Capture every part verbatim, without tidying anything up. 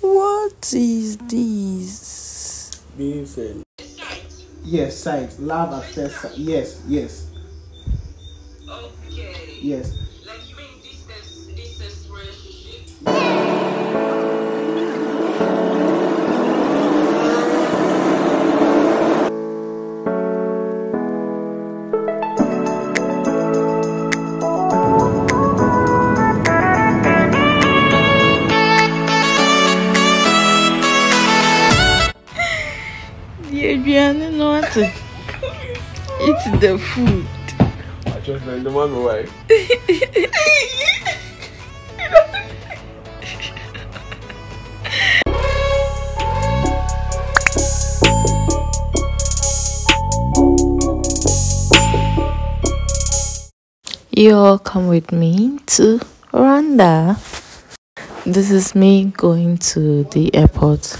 What is this? Being friend. Yes, sight. Love at first sight. Yes, yes. Okay. Yes. Like you mean this is this is relationship. I don't know how to eat the food. I just went the one away. You all come with me to Rwanda. This is me going to the airport.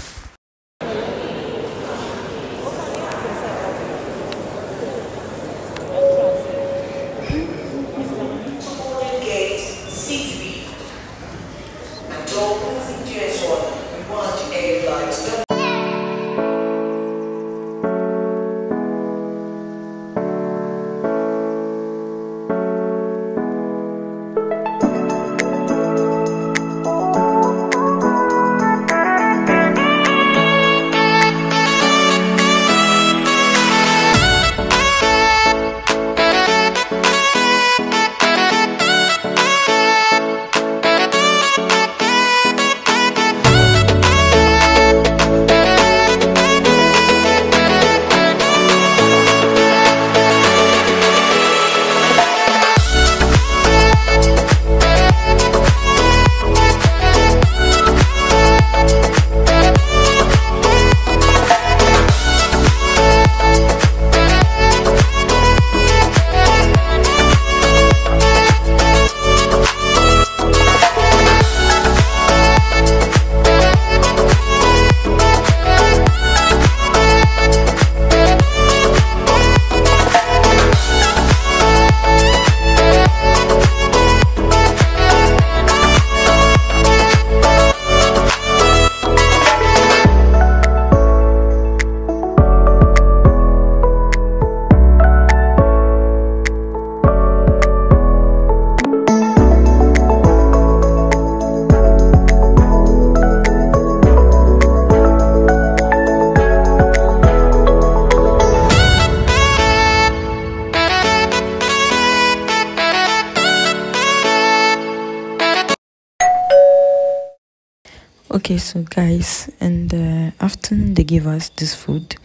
Okay, so guys, in the afternoon they gave us this food.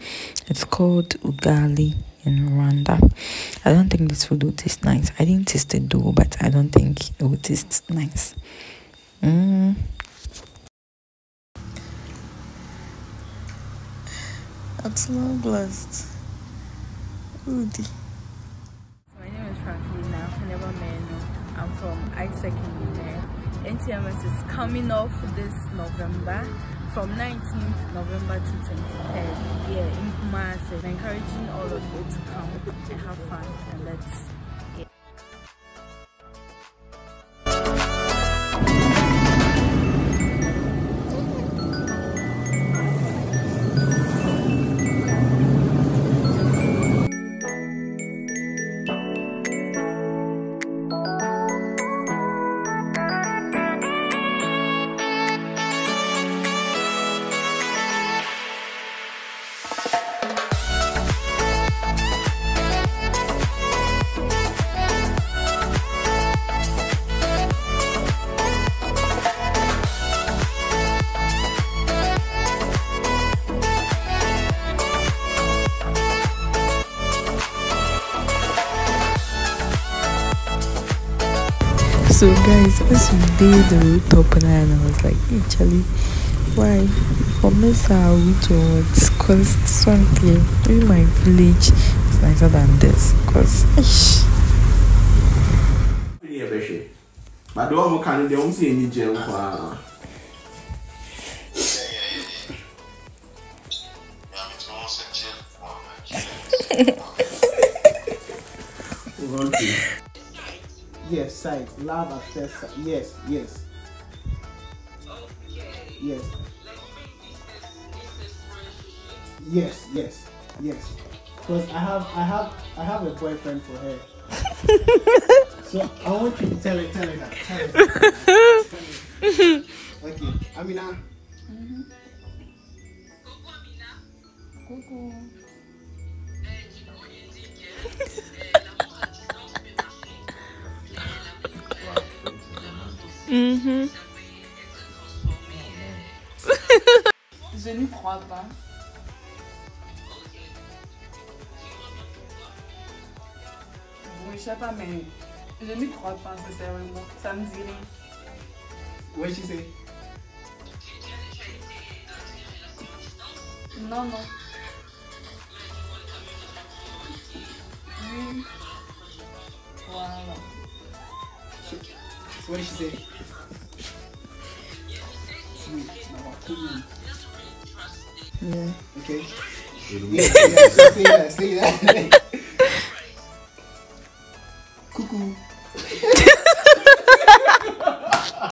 It's called Ugali in Rwanda. I don't think this food will taste nice. I didn't taste it though, but I don't think it will taste nice. Mm. At long last, Udi. My name is Franklin. I've never met. I'm from Isekini. N T M S is coming off this November, from nineteenth November to twenty-third, yeah, in Kumasi. I'm encouraging all of you to come and have fun and let's. So guys, as we did the route opener and I was like, hey Charlie, why? For Mesa route towards, cause this one came in my village is nicer than this, cause ish. But the one who can they don't see any jail for yes, sight. Love at first sight. Yes, yes. Okay. Yes. Like Yes, yes, yes. Because I have, I have, I have a boyfriend for her. So I want you to tell her, tell her that. Tell her. Tell her. Okay, Amina. Mm-hmm. Coco Amina. Coco. Mm-hmm. Je n'y crois pas. Oui, je sais pas, mais je n'y crois pas, sincèrement. Ça me dit rien. Oui, je sais. Non, non. Oui. Voilà. Oui, je sais. Oui, yeah. Okay. Yeah, yeah, say that, say that. Cuckoo.